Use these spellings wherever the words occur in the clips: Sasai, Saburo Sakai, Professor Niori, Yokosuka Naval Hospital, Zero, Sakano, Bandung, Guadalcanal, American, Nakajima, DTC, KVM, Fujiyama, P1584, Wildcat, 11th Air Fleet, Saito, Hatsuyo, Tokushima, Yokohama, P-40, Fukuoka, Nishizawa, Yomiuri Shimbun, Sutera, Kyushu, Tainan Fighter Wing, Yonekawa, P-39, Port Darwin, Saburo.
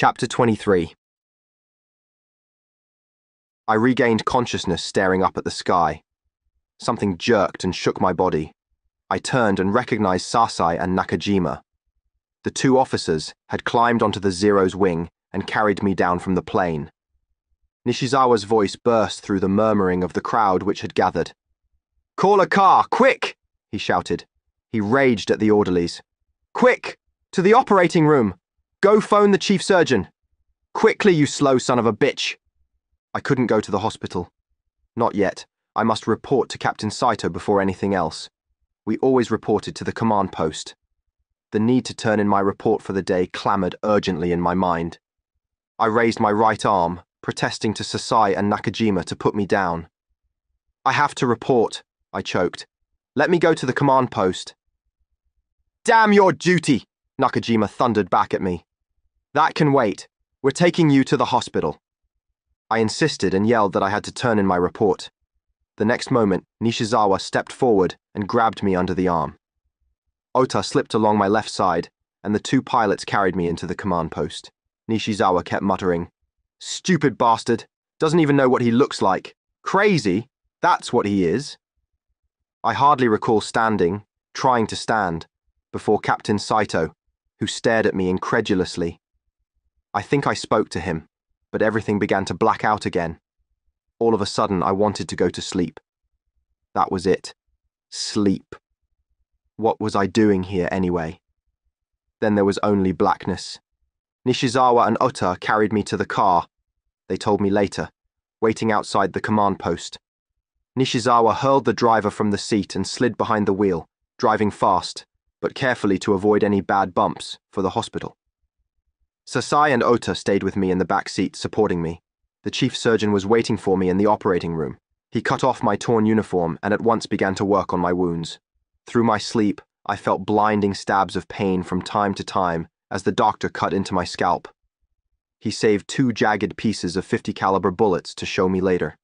Chapter 23. I regained consciousness staring up at the sky. Something jerked and shook my body. I turned and recognized Sasai and Nakajima. The two officers had climbed onto the Zero's wing and carried me down from the plane. Nishizawa's voice burst through the murmuring of the crowd which had gathered. "Call a car, quick!" he shouted. He raged at the orderlies. "Quick! To the operating room! Go phone the chief surgeon! Quickly, you slow son of a bitch!" I couldn't go to the hospital. Not yet. I must report to Captain Saito before anything else. We always reported to the command post. The need to turn in my report for the day clamoured urgently in my mind. I raised my right arm, protesting to Sasai and Nakajima to put me down. "I have to report," I choked. "Let me go to the command post." "Damn your duty!" Nakajima thundered back at me. "That can wait. We're taking you to the hospital." I insisted and yelled that I had to turn in my report. The next moment, Nishizawa stepped forward and grabbed me under the arm. Ota slipped along my left side, and the two pilots carried me into the command post. Nishizawa kept muttering, "Stupid bastard! Doesn't even know what he looks like! Crazy! That's what he is!" I hardly recall standing, trying to stand, before Captain Saito, who stared at me incredulously. I think I spoke to him, but everything began to black out again. All of a sudden, I wanted to go to sleep. That was it. Sleep. What was I doing here anyway? Then there was only blackness. Nishizawa and Ota carried me to the car, they told me later, waiting outside the command post. Nishizawa hurled the driver from the seat and slid behind the wheel, driving fast, but carefully to avoid any bad bumps, for the hospital. Sasai and Ota stayed with me in the back seat, supporting me. The chief surgeon was waiting for me in the operating room. He cut off my torn uniform and at once began to work on my wounds. Through my sleep, I felt blinding stabs of pain from time to time as the doctor cut into my scalp. He saved two jagged pieces of .50 caliber bullets to show me later.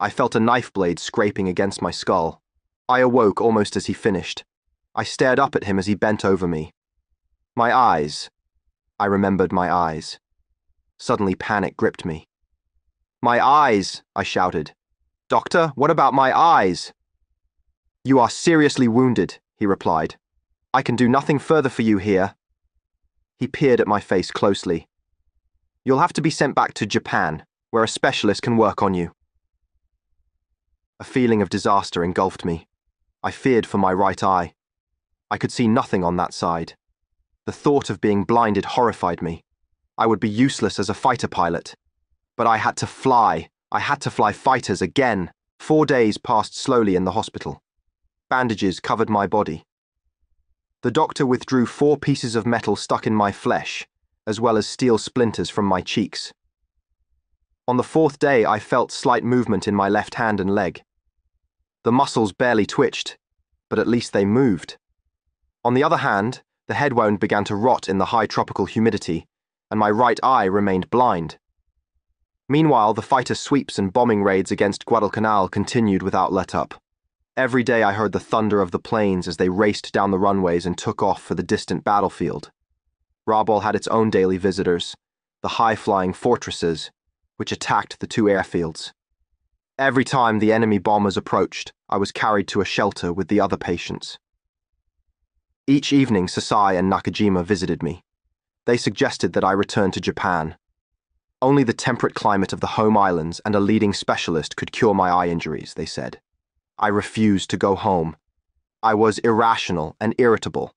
I felt a knife blade scraping against my skull. I awoke almost as he finished. I stared up at him as he bent over me. My eyes. I remembered my eyes. Suddenly panic gripped me. "My eyes!" I shouted. "Doctor, what about my eyes?" "You are seriously wounded," he replied. "I can do nothing further for you here." He peered at my face closely. "You'll have to be sent back to Japan, where a specialist can work on you." A feeling of disaster engulfed me. I feared for my right eye. I could see nothing on that side. The thought of being blinded horrified me. I would be useless as a fighter pilot. But I had to fly. I had to fly fighters again. 4 days passed slowly in the hospital. Bandages covered my body. The doctor withdrew 4 pieces of metal stuck in my flesh, as well as steel splinters from my cheeks. On the 4th day, I felt slight movement in my left hand and leg. The muscles barely twitched, but at least they moved. On the other hand, the head wound began to rot in the high tropical humidity, and my right eye remained blind. Meanwhile, the fighter sweeps and bombing raids against Guadalcanal continued without let-up. Every day I heard the thunder of the planes as they raced down the runways and took off for the distant battlefield. Rabaul had its own daily visitors, the high-flying fortresses, which attacked the 2 airfields. Every time the enemy bombers approached, I was carried to a shelter with the other patients. Each evening, Sasai and Nakajima visited me. They suggested that I return to Japan. Only the temperate climate of the home islands and a leading specialist could cure my eye injuries, they said. I refused to go home. I was irrational and irritable.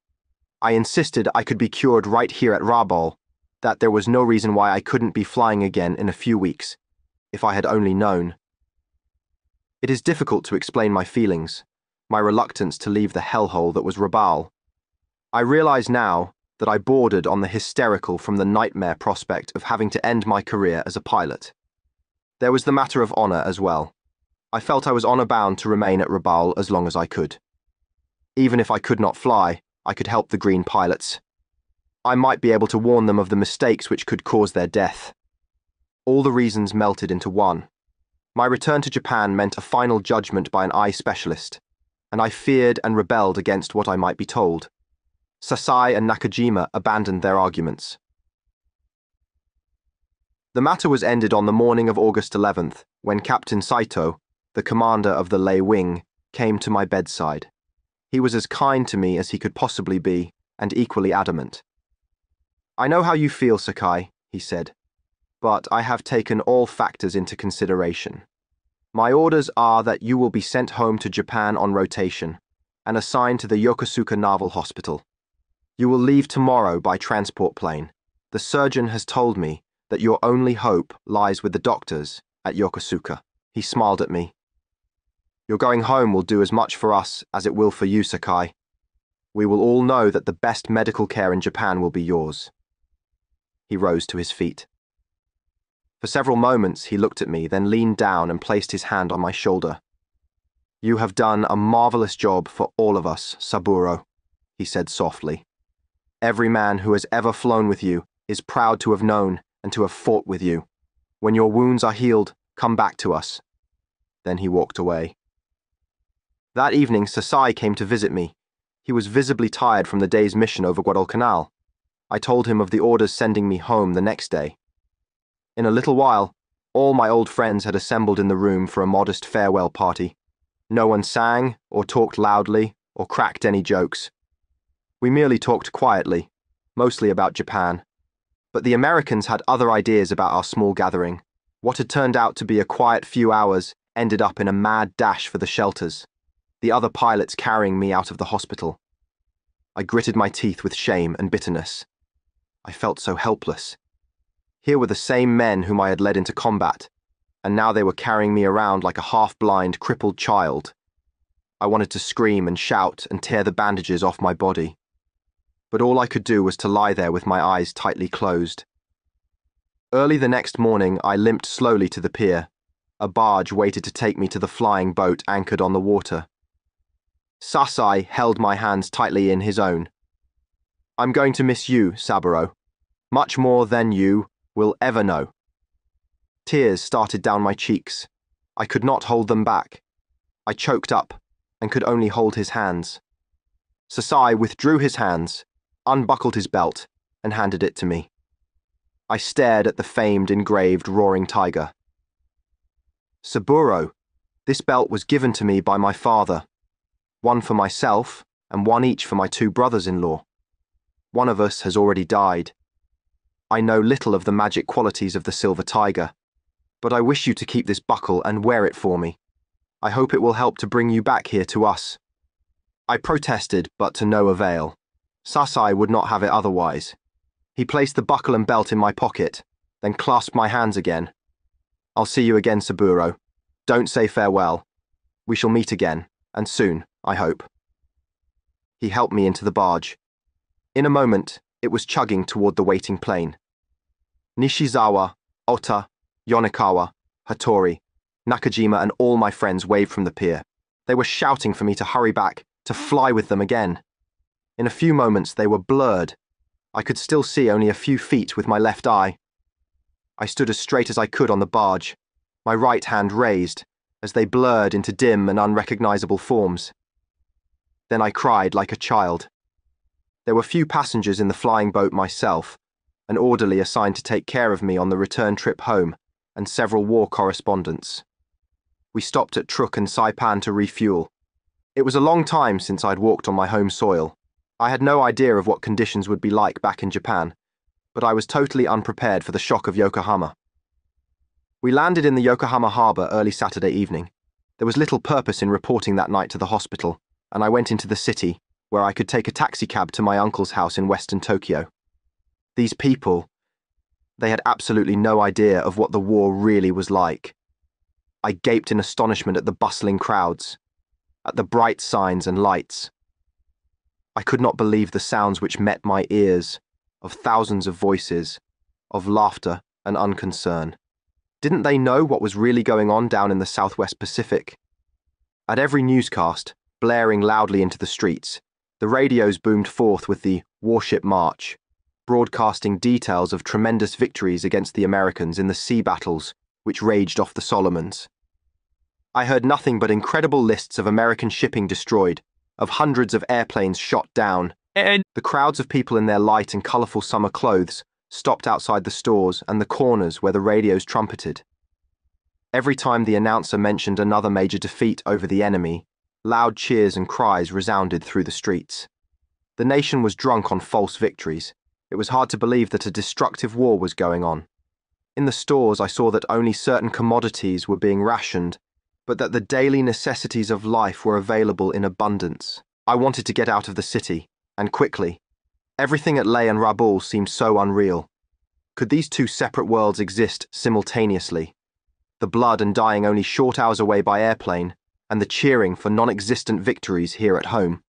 I insisted I could be cured right here at Rabaul, that there was no reason why I couldn't be flying again in a few weeks, if I had only known. It is difficult to explain my feelings, my reluctance to leave the hellhole that was Rabaul. I realize now that I bordered on the hysterical from the nightmare prospect of having to end my career as a pilot. There was the matter of honor as well. I felt I was honor-bound to remain at Rabaul as long as I could. Even if I could not fly, I could help the green pilots. I might be able to warn them of the mistakes which could cause their death. All the reasons melted into one. My return to Japan meant a final judgment by an eye specialist, and I feared and rebelled against what I might be told. Sasai and Nakajima abandoned their arguments. The matter was ended on the morning of August 11th, when Captain Saito, the commander of the Lei Wing, came to my bedside. He was as kind to me as he could possibly be, and equally adamant. "I know how you feel, Sakai," he said, "but I have taken all factors into consideration. My orders are that you will be sent home to Japan on rotation and assigned to the Yokosuka Naval Hospital. You will leave tomorrow by transport plane. The surgeon has told me that your only hope lies with the doctors at Yokosuka." He smiled at me. "Your going home will do as much for us as it will for you, Sakai. We will all know that the best medical care in Japan will be yours." He rose to his feet. For several moments he looked at me, then leaned down and placed his hand on my shoulder. "You have done a marvelous job for all of us, Saburo," he said softly. "Every man who has ever flown with you is proud to have known and to have fought with you. When your wounds are healed, come back to us." Then he walked away. That evening Sasai came to visit me. He was visibly tired from the day's mission over Guadalcanal. I told him of the orders sending me home the next day. In a little while, all my old friends had assembled in the room for a modest farewell party. No one sang, or talked loudly, or cracked any jokes. We merely talked quietly, mostly about Japan. But the Americans had other ideas about our small gathering. What had turned out to be a quiet few hours ended up in a mad dash for the shelters, the other pilots carrying me out of the hospital. I gritted my teeth with shame and bitterness. I felt so helpless. Here were the same men whom I had led into combat, and now they were carrying me around like a half-blind, crippled child. I wanted to scream and shout and tear the bandages off my body, but all I could do was to lie there with my eyes tightly closed. Early the next morning, I limped slowly to the pier. A barge waited to take me to the flying boat anchored on the water. Sasai held my hands tightly in his own. "I'm going to miss you, Saburo, much more than you will ever know." Tears started down my cheeks. I could not hold them back. I choked up and could only hold his hands. Sasai withdrew his hands, unbuckled his belt, and handed it to me. I stared at the famed engraved roaring tiger. "Saburo, this belt was given to me by my father, one for myself and one each for my two brothers-in-law. One of us has already died. I know little of the magic qualities of the silver tiger, but I wish you to keep this buckle and wear it for me. I hope it will help to bring you back here to us." I protested, but to no avail. Sasai would not have it otherwise. He placed the buckle and belt in my pocket, then clasped my hands again. "I'll see you again, Saburo. Don't say farewell. We shall meet again, and soon, I hope." He helped me into the barge. In a moment, it was chugging toward the waiting plane. Nishizawa, Ota, Yonekawa, Hattori, Nakajima and all my friends waved from the pier. They were shouting for me to hurry back, to fly with them again. In a few moments they were blurred. I could still see only a few feet with my left eye. I stood as straight as I could on the barge, my right hand raised, as they blurred into dim and unrecognizable forms. Then I cried like a child. There were few passengers in the flying boat myself, an orderly assigned to take care of me on the return trip home, and several war correspondents. We stopped at Truk and Saipan to refuel. It was a long time since I'd walked on my home soil. I had no idea of what conditions would be like back in Japan, but I was totally unprepared for the shock of Yokohama. We landed in the Yokohama harbour early Saturday evening. There was little purpose in reporting that night to the hospital, and I went into the city, where I could take a taxicab to my uncle's house in western Tokyo. These people, they had absolutely no idea of what the war really was like. I gaped in astonishment at the bustling crowds, at the bright signs and lights. I could not believe the sounds which met my ears, of thousands of voices, of laughter and unconcern. Didn't they know what was really going on down in the Southwest Pacific? At every newscast, blaring loudly into the streets, the radios boomed forth with the Warship March, broadcasting details of tremendous victories against the Americans in the sea battles which raged off the Solomons. I heard nothing but incredible lists of American shipping destroyed, of hundreds of airplanes shot down, and the crowds of people in their light and colourful summer clothes stopped outside the stores and the corners where the radios trumpeted. Every time the announcer mentioned another major defeat over the enemy, loud cheers and cries resounded through the streets. The nation was drunk on false victories. It was hard to believe that a destructive war was going on. In the stores, I saw that only certain commodities were being rationed, but that the daily necessities of life were available in abundance. I wanted to get out of the city, and quickly. Everything at Lae and Rabaul seemed so unreal. Could these two separate worlds exist simultaneously? The blood and dying only short hours away by airplane, and the cheering for non-existent victories here at home.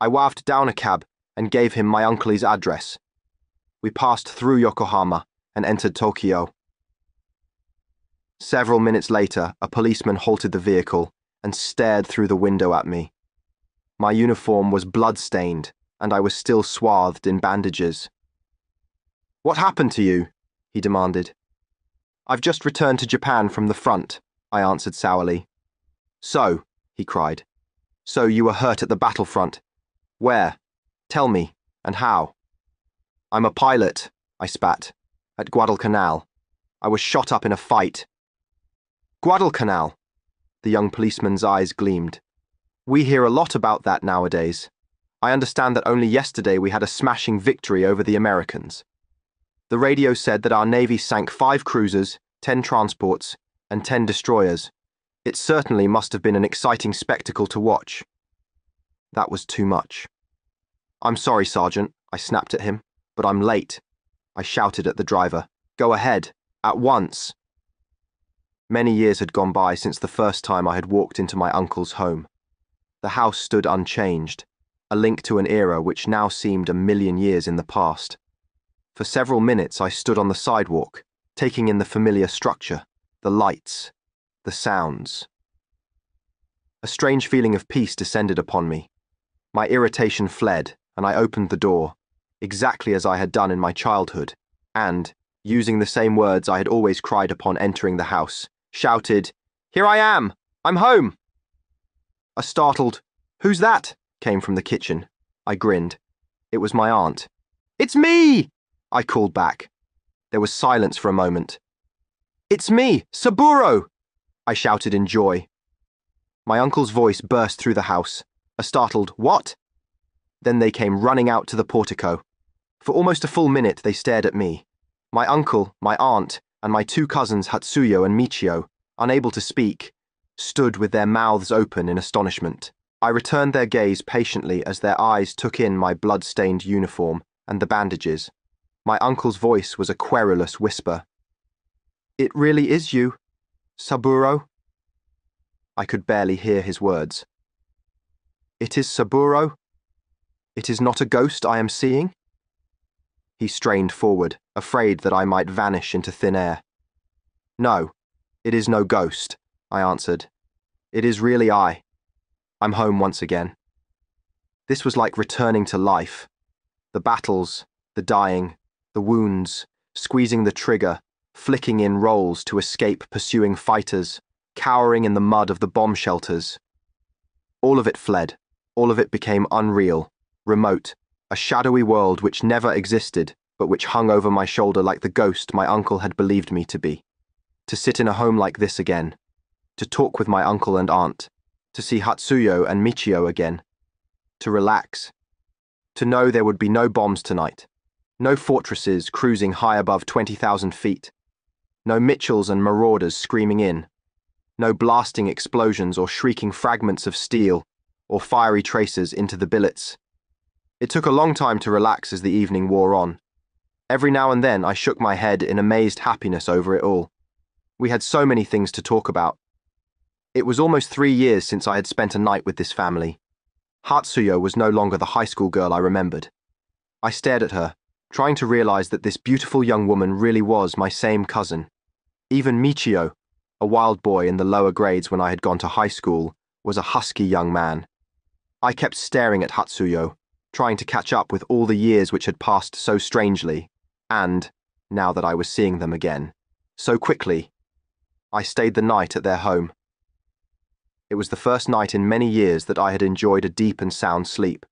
I waved down a cab and gave him my uncle's address. We passed through Yokohama and entered Tokyo. Several minutes later, a policeman halted the vehicle and stared through the window at me. My uniform was blood-stained, and I was still swathed in bandages. "What happened to you?" he demanded. "I've just returned to Japan from the front," I answered sourly. "So," he cried. "So you were hurt at the battlefront. Where? Tell me, and how?" "I'm a pilot," I spat. "At Guadalcanal. I was shot up in a fight." "Guadalcanal?" The young policeman's eyes gleamed. "We hear a lot about that nowadays. I understand that only yesterday we had a smashing victory over the Americans. The radio said that our Navy sank 5 cruisers, 10 transports, and 10 destroyers. It certainly must have been an exciting spectacle to watch." That was too much. "I'm sorry, Sergeant," I snapped at him, "but I'm late." I shouted at the driver, "Go ahead, at once." Many years had gone by since the first time I had walked into my uncle's home. The house stood unchanged, a link to an era which now seemed a million years in the past. For several minutes I stood on the sidewalk, taking in the familiar structure, the lights, the sounds. A strange feeling of peace descended upon me. My irritation fled, and I opened the door, exactly as I had done in my childhood, and, using the same words I had always cried upon entering the house, shouted, "Here I am! I'm home!" A startled, "Who's that?" came from the kitchen. I grinned. It was my aunt. "It's me!" I called back. There was silence for a moment. "It's me, Saburo!" I shouted in joy. My uncle's voice burst through the house, a startled, "What?" Then they came running out to the portico. For almost a full minute they stared at me. My uncle, my aunt, and my 2 cousins Hatsuyo and Michio, unable to speak, stood with their mouths open in astonishment. I returned their gaze patiently as their eyes took in my blood-stained uniform and the bandages. My uncle's voice was a querulous whisper. "It really is you, Saburo?" I could barely hear his words. "It is Saburo? It is not a ghost I am seeing?" He strained forward, afraid that I might vanish into thin air. "No, it is no ghost," I answered. "It is really I. I'm home once again." This was like returning to life. The battles, the dying, the wounds, squeezing the trigger, flicking in rolls to escape pursuing fighters, cowering in the mud of the bomb shelters. All of it fled. All of it became unreal. Remote, a shadowy world which never existed, but which hung over my shoulder like the ghost my uncle had believed me to be. To sit in a home like this again, to talk with my uncle and aunt, to see Hatsuyo and Michio again, to relax, to know there would be no bombs tonight, no fortresses cruising high above 20,000 feet, no Mitchells and marauders screaming in, no blasting explosions or shrieking fragments of steel or fiery traces into the billets. It took a long time to relax as the evening wore on. Every now and then I shook my head in amazed happiness over it all. We had so many things to talk about. It was almost 3 years since I had spent a night with this family. Hatsuyo was no longer the high school girl I remembered. I stared at her, trying to realize that this beautiful young woman really was my same cousin. Even Michio, a wild boy in the lower grades when I had gone to high school, was a husky young man. I kept staring at Hatsuyo, trying to catch up with all the years which had passed so strangely, and, now that I was seeing them again, so quickly. I stayed the night at their home. It was the first night in many years that I had enjoyed a deep and sound sleep.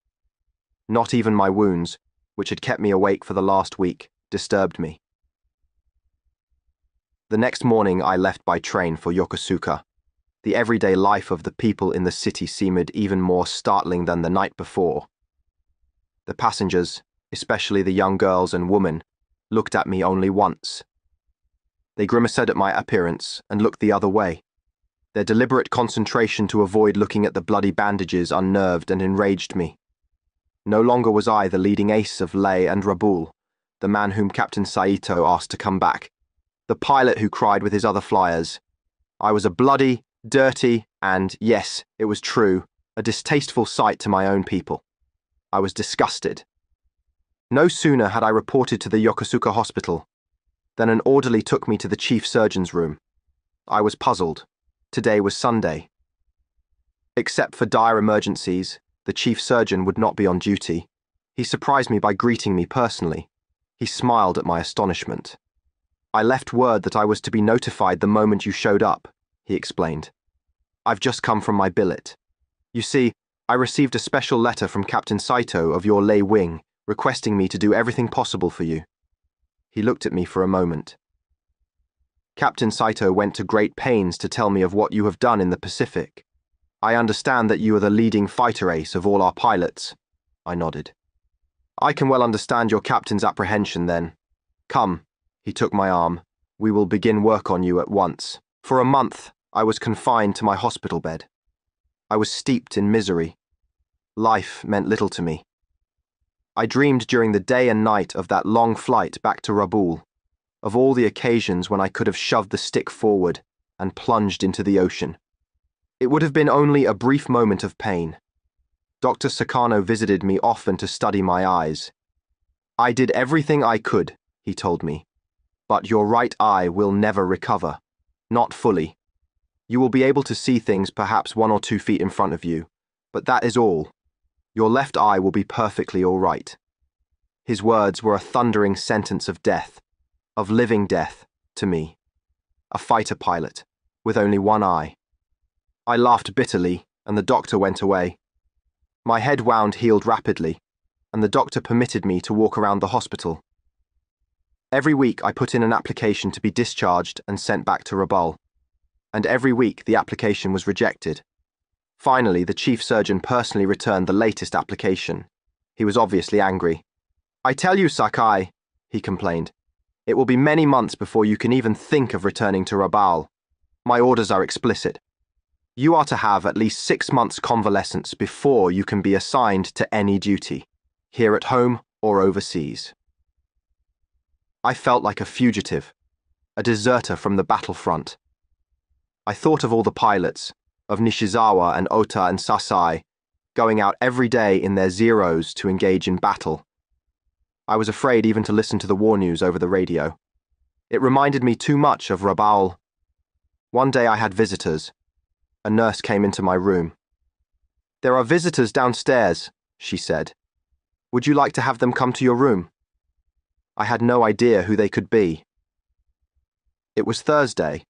Not even my wounds, which had kept me awake for the last week, disturbed me. The next morning I left by train for Yokosuka. The everyday life of the people in the city seemed even more startling than the night before. The passengers, especially the young girls and women, looked at me only once. They grimaced at my appearance and looked the other way. Their deliberate concentration to avoid looking at the bloody bandages unnerved and enraged me. No longer was I the leading ace of Lae and Rabaul, the man whom Captain Saito asked to come back, the pilot who cried with his other flyers. I was a bloody, dirty, and, yes, it was true, a distasteful sight to my own people. I was disgusted. No sooner had I reported to the Yokosuka hospital than an orderly took me to the chief surgeon's room. I was puzzled. Today was Sunday. Except for dire emergencies, the chief surgeon would not be on duty. He surprised me by greeting me personally. He smiled at my astonishment. "I left word that I was to be notified the moment you showed up," he explained. "I've just come from my billet. You see, I received a special letter from Captain Saito of your Lei Wing, requesting me to do everything possible for you." He looked at me for a moment. "Captain Saito went to great pains to tell me of what you have done in the Pacific. I understand that you are the leading fighter ace of all our pilots." I nodded. "I can well understand your captain's apprehension then. Come," he took my arm, "we will begin work on you at once." For a month, I was confined to my hospital bed. I was steeped in misery. Life meant little to me. I dreamed during the day and night of that long flight back to Rabaul, of all the occasions when I could have shoved the stick forward and plunged into the ocean. It would have been only a brief moment of pain. Dr. Sakano visited me often to study my eyes. "I did everything I could," he told me, "but your right eye will never recover, not fully. You will be able to see things perhaps 1 or 2 feet in front of you, but that is all. Your left eye will be perfectly all right." His words were a thundering sentence of death, of living death, to me, a fighter pilot, with only one eye. I laughed bitterly, and the doctor went away. My head wound healed rapidly, and the doctor permitted me to walk around the hospital. Every week I put in an application to be discharged and sent back to Rabaul, and every week the application was rejected. Finally, the chief surgeon personally returned the latest application. He was obviously angry. "I tell you, Sakai," he complained, "it will be many months before you can even think of returning to Rabaul. My orders are explicit. You are to have at least 6 months convalescence before you can be assigned to any duty, here at home or overseas." I felt like a fugitive, a deserter from the battlefront. I thought of all the pilots, of Nishizawa and Ota and Sasai, going out every day in their Zeros to engage in battle. I was afraid even to listen to the war news over the radio. It reminded me too much of Rabaul. One day I had visitors. A nurse came into my room. "There are visitors downstairs," she said. "Would you like to have them come to your room?" I had no idea who they could be. It was Thursday,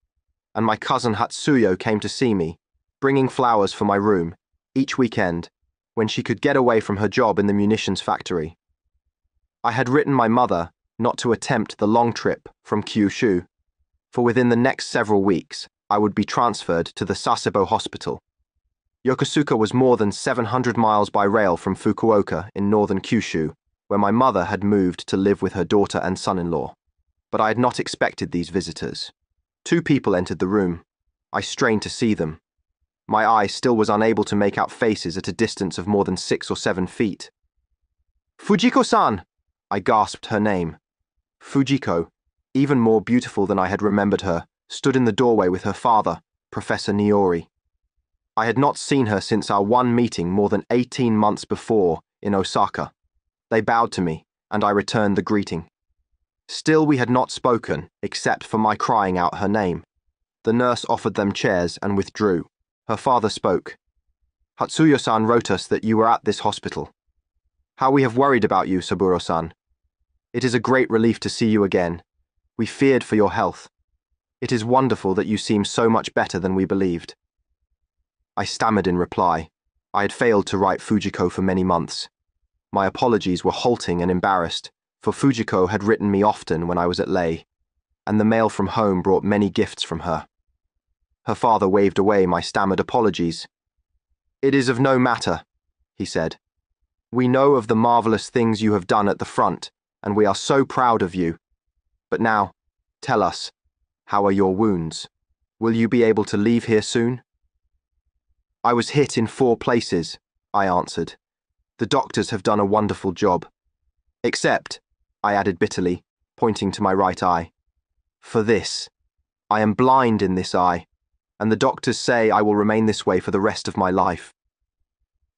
and my cousin Hatsuyo came to see me, bringing flowers for my room, each weekend, when she could get away from her job in the munitions factory. I had written my mother not to attempt the long trip from Kyushu, for within the next several weeks I would be transferred to the Sasebo Hospital. Yokosuka was more than 700 miles by rail from Fukuoka in northern Kyushu, where my mother had moved to live with her daughter and son-in-law. But I had not expected these visitors. 2 people entered the room. I strained to see them. My eye still was unable to make out faces at a distance of more than 6 or 7 feet. "Fujiko-san!" I gasped her name. Fujiko, even more beautiful than I had remembered her, stood in the doorway with her father, Professor Niori. I had not seen her since our one meeting more than 18 months before in Osaka. They bowed to me, and I returned the greeting. Still we had not spoken, except for my crying out her name. The nurse offered them chairs and withdrew. Her father spoke. "Hatsuyo-san wrote us that you were at this hospital. How we have worried about you, Saburo-san. It is a great relief to see you again. We feared for your health. It is wonderful that you seem so much better than we believed." I stammered in reply. I had failed to write Fujiko for many months. My apologies were halting and embarrassed, for Fujiko had written me often when I was at Lae, and the mail from home brought many gifts from her. Her father waved away my stammered apologies. "It is of no matter," he said. "We know of the marvelous things you have done at the front, and we are so proud of you. But now, tell us, how are your wounds? Will you be able to leave here soon?" "I was hit in 4 places," I answered. "The doctors have done a wonderful job. Except," I added bitterly, pointing to my right eye, "for this. I am blind in this eye, and the doctors say I will remain this way for the rest of my life."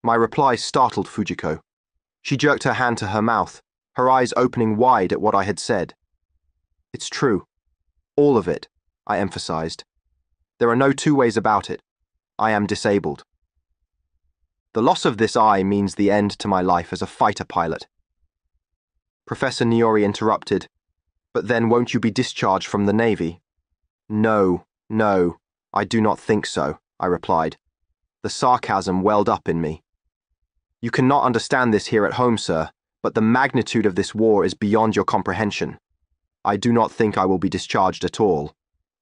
My reply startled Fujiko. She jerked her hand to her mouth, her eyes opening wide at what I had said. "It's true. All of it," I emphasized. "There are no 2 ways about it. I am disabled. The loss of this eye means the end to my life as a fighter pilot." Professor Niori interrupted, "But then won't you be discharged from the Navy?" No, I do not think so," I replied. The sarcasm welled up in me. "You cannot understand this here at home, sir, but the magnitude of this war is beyond your comprehension. I do not think I will be discharged at all.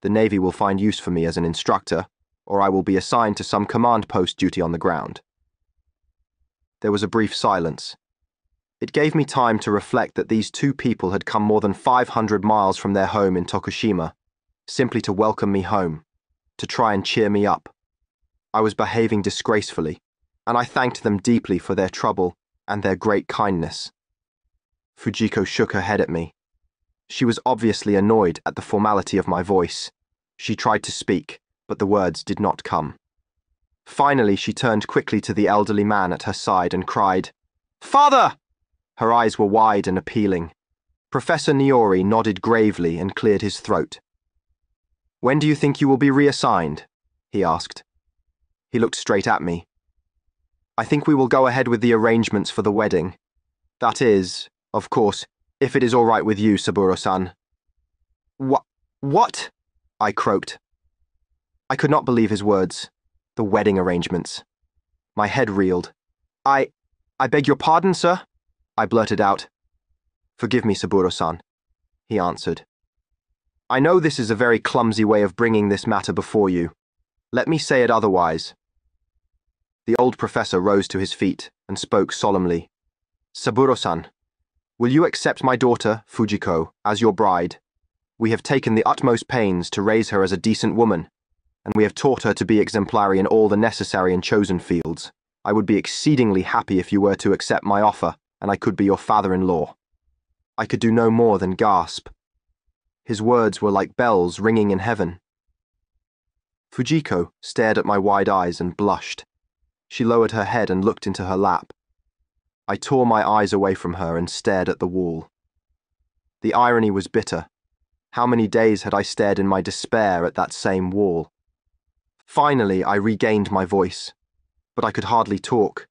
The Navy will find use for me as an instructor, or I will be assigned to some command post duty on the ground." There was a brief silence. It gave me time to reflect that these 2 people had come more than 500 miles from their home in Tokushima, simply to welcome me home, to try and cheer me up. I was behaving disgracefully, and I thanked them deeply for their trouble and their great kindness. Fujiko shook her head at me. She was obviously annoyed at the formality of my voice. She tried to speak, but the words did not come. Finally, she turned quickly to the elderly man at her side and cried, "Father!" Her eyes were wide and appealing. Professor Niori nodded gravely and cleared his throat. "When do you think you will be reassigned?" he asked. He looked straight at me. "I think we will go ahead with the arrangements for the wedding. That is, of course, if it is all right with you, Saburo-san." What? I croaked. I could not believe his words. The wedding arrangements. My head reeled. I beg your pardon, sir?" I blurted out. "Forgive me, Saburo-san," he answered. "I know this is a very clumsy way of bringing this matter before you. Let me say it otherwise." The old professor rose to his feet and spoke solemnly. "Saburo-san, will you accept my daughter, Fujiko, as your bride? We have taken the utmost pains to raise her as a decent woman, and we have taught her to be exemplary in all the necessary and chosen fields. I would be exceedingly happy if you were to accept my offer, and I could be your father-in-law." I could do no more than gasp. His words were like bells ringing in heaven. Fujiko stared at my wide eyes and blushed. She lowered her head and looked into her lap. I tore my eyes away from her and stared at the wall. The irony was bitter. How many days had I stared in my despair at that same wall? Finally, I regained my voice, but I could hardly talk.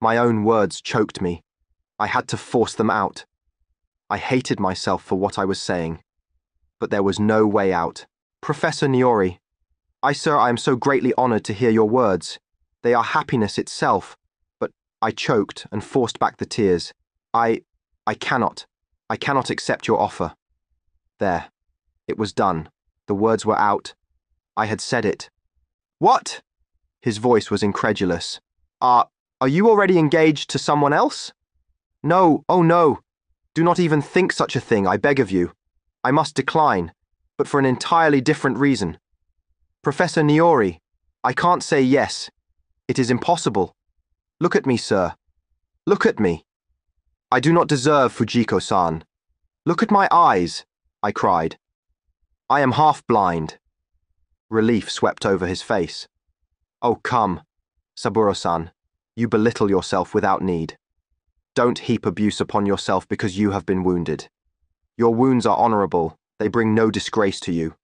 My own words choked me. I had to force them out. I hated myself for what I was saying. But there was no way out. "Professor Niori, I am so greatly honored to hear your words. They are happiness itself." But I choked and forced back the tears. I cannot accept your offer. There. It was done. The words were out. I had said it. "What?" His voice was incredulous. Are you already engaged to someone else?" "No, oh no. Do not even think such a thing, I beg of you. I must decline, but for an entirely different reason. Professor Niori, I can't say yes. It is impossible. Look at me, sir. Look at me. I do not deserve Fujiko-san. Look at my eyes," I cried. "I am half blind." Relief swept over his face. "Oh come, Saburo-san. You belittle yourself without need. Don't heap abuse upon yourself because you have been wounded. Your wounds are honorable, they bring no disgrace to you.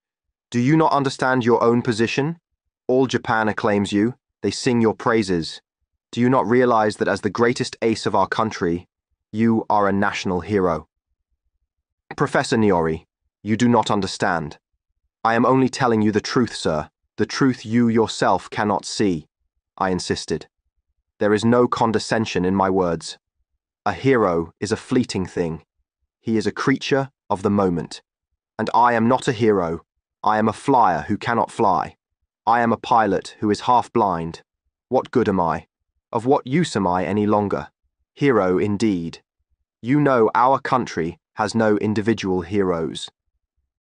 Do you not understand your own position? All Japan acclaims you, they sing your praises. Do you not realize that as the greatest ace of our country, you are a national hero?" "Professor Niori, you do not understand. I am only telling you the truth, sir, the truth you yourself cannot see," I insisted. There is no condescension in my words. A hero is a fleeting thing. He is a creature of the moment. And I am not a hero. I am a flyer who cannot fly. I am a pilot who is half blind. What good am I? Of what use am I any longer? Hero indeed. You know our country has no individual heroes.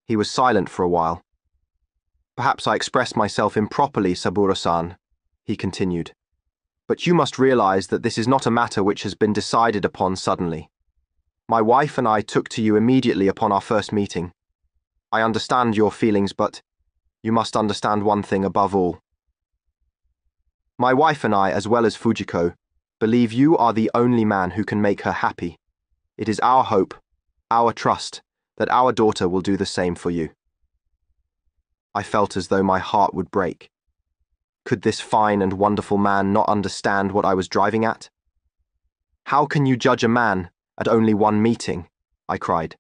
He was silent for a while. Perhaps I expressed myself improperly, Saburo-san, he continued. But you must realize that this is not a matter which has been decided upon suddenly. My wife and I took to you immediately upon our first meeting. I understand your feelings, but you must understand one thing above all. My wife and I, as well as Fujiko, believe you are the only man who can make her happy. It is our hope, our trust, that our daughter will do the same for you. I felt as though my heart would break. Could this fine and wonderful man not understand what I was driving at? How can you judge a man at only one meeting? I cried.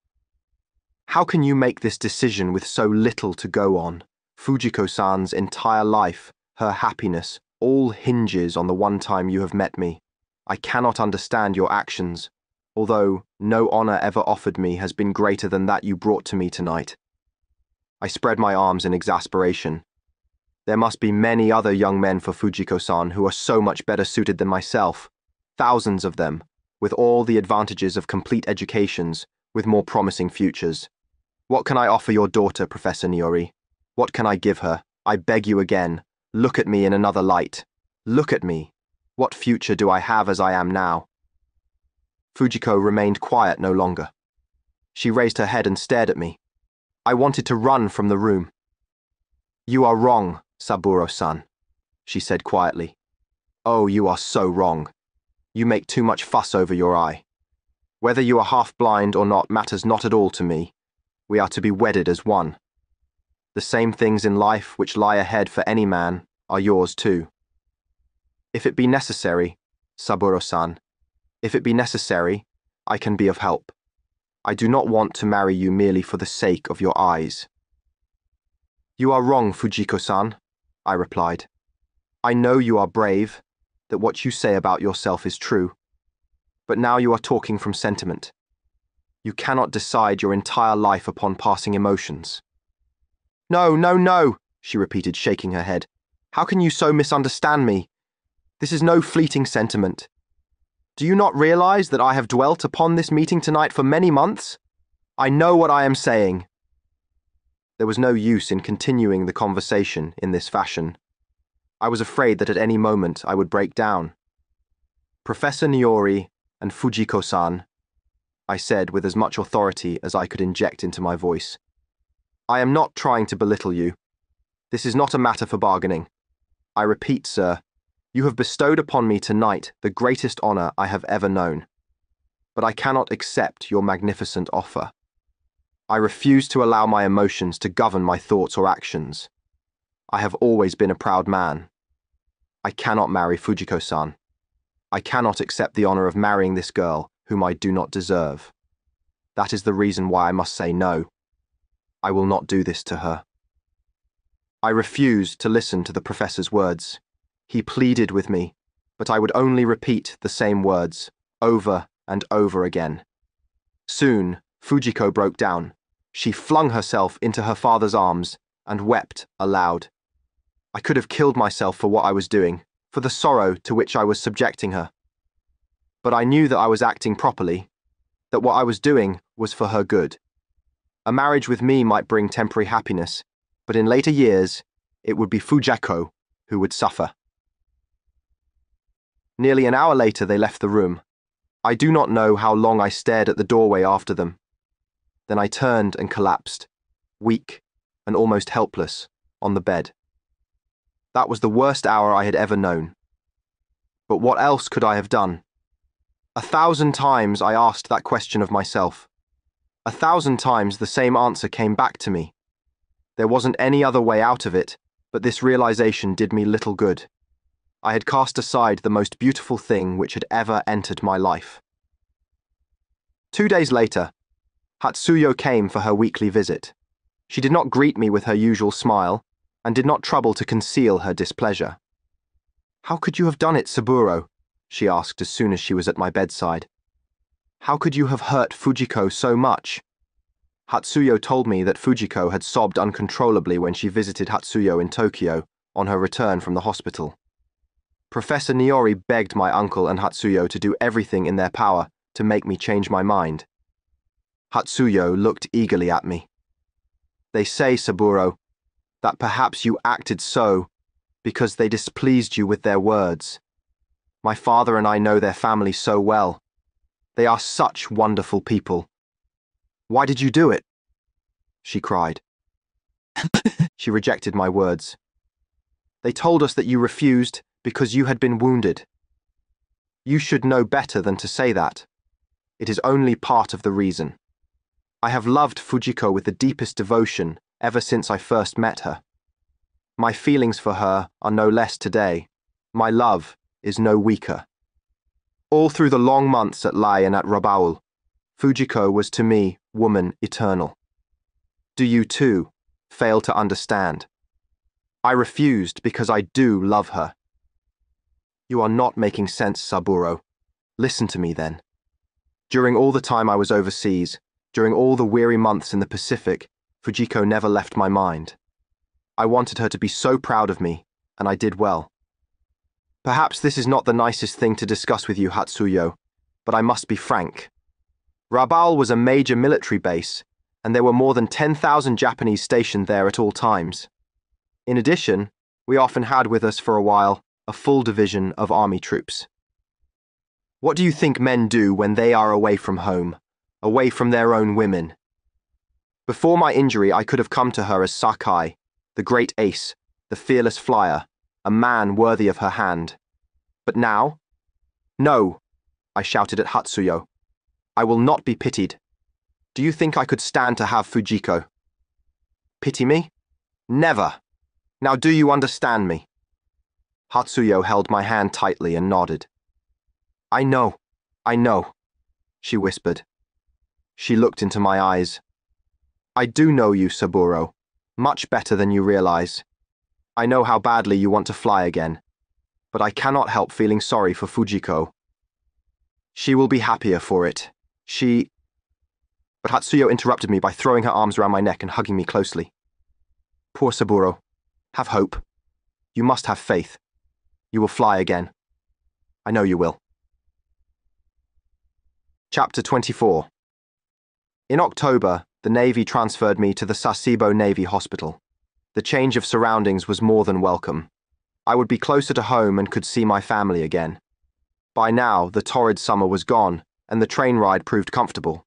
How can you make this decision with so little to go on? Fujiko-san's entire life, her happiness, all hinges on the one time you have met me. I cannot understand your actions, although no honor ever offered me has been greater than that you brought to me tonight. I spread my arms in exasperation. There must be many other young men for Fujiko-san who are so much better suited than myself, thousands of them, with all the advantages of complete educations, with more promising futures. What can I offer your daughter, Professor Niori? What can I give her? I beg you again. Look at me in another light. Look at me. What future do I have as I am now? Fujiko remained quiet no longer. She raised her head and stared at me. I wanted to run from the room. You are wrong, Saburo-san, she said quietly. Oh, you are so wrong. You make too much fuss over your eye. Whether you are half blind or not matters not at all to me. We are to be wedded as one. The same things in life which lie ahead for any man are yours too. If it be necessary, Saburo-san, if it be necessary, I can be of help. I do not want to marry you merely for the sake of your eyes. You are wrong, Fujiko-san, I replied. I know you are brave, that what you say about yourself is true. But now you are talking from sentiment. You cannot decide your entire life upon passing emotions. No, no, no, she repeated, shaking her head. How can you so misunderstand me? This is no fleeting sentiment. Do you not realize that I have dwelt upon this meeting tonight for many months? I know what I am saying. There was no use in continuing the conversation in this fashion. I was afraid that at any moment I would break down. Professor Niori and Fujiko-san, I said with as much authority as I could inject into my voice. I am not trying to belittle you. This is not a matter for bargaining. I repeat, sir, you have bestowed upon me tonight the greatest honor I have ever known. But I cannot accept your magnificent offer. I refuse to allow my emotions to govern my thoughts or actions. I have always been a proud man. I cannot marry Fujiko-san. I cannot accept the honor of marrying this girl, whom I do not deserve. That is the reason why I must say no. I will not do this to her. I refused to listen to the professor's words. He pleaded with me, but I would only repeat the same words, over and over again. Soon, Fujiko broke down. She flung herself into her father's arms and wept aloud. I could have killed myself for what I was doing, for the sorrow to which I was subjecting her. But I knew that I was acting properly, that what I was doing was for her good. A marriage with me might bring temporary happiness, but in later years, it would be Fujiko who would suffer. Nearly an hour later, they left the room. I do not know how long I stared at the doorway after them. Then I turned and collapsed, weak and almost helpless, on the bed. That was the worst hour I had ever known. But what else could I have done? 1,000 times I asked that question of myself. 1,000 times the same answer came back to me. There wasn't any other way out of it, but this realization did me little good. I had cast aside the most beautiful thing which had ever entered my life. 2 days later, Hatsuyo came for her weekly visit. She did not greet me with her usual smile, and did not trouble to conceal her displeasure. "How could you have done it, Saburo?" she asked as soon as she was at my bedside. How could you have hurt Fujiko so much? Hatsuyo told me that Fujiko had sobbed uncontrollably when she visited Hatsuyo in Tokyo on her return from the hospital. Professor Niori begged my uncle and Hatsuyo to do everything in their power to make me change my mind. Hatsuyo looked eagerly at me. They say, Saburo, that perhaps you acted so because they displeased you with their words. My father and I know their family so well. They are such wonderful people. Why did you do it? She cried. She rejected my words. They told us that you refused because you had been wounded. You should know better than to say that. It is only part of the reason. I have loved Fujiko with the deepest devotion ever since I first met her. My feelings for her are no less today. My love is no weaker. All through the long months at Lae and at Rabaul, Fujiko was to me woman eternal. Do you too fail to understand? I refused because I do love her. You are not making sense, Saburo. Listen to me then. During all the time I was overseas, during all the weary months in the Pacific, Fujiko never left my mind. I wanted her to be so proud of me, and I did well. Perhaps this is not the nicest thing to discuss with you, Hatsuyo, but I must be frank. Rabaul was a major military base, and there were more than 10,000 Japanese stationed there at all times. In addition, we often had with us for a while a full division of army troops. What do you think men do when they are away from home, away from their own women? Before my injury, I could have come to her as Sakai, the great ace, the fearless flyer, a man worthy of her hand. But now? No, I shouted at Hatsuyo. I will not be pitied. Do you think I could stand to have Fujiko? Pity me? Never. Now do you understand me? Hatsuyo held my hand tightly and nodded. I know, she whispered. She looked into my eyes. I do know you, Saburo, much better than you realize. I know how badly you want to fly again, but I cannot help feeling sorry for Fujiko. She will be happier for it. But Hatsuyo interrupted me by throwing her arms around my neck and hugging me closely. Poor Saburo. Have hope. You must have faith. You will fly again. I know you will. Chapter 24. In October, the Navy transferred me to the Sasebo Navy Hospital. The change of surroundings was more than welcome. I would be closer to home and could see my family again. By now, the torrid summer was gone, and the train ride proved comfortable.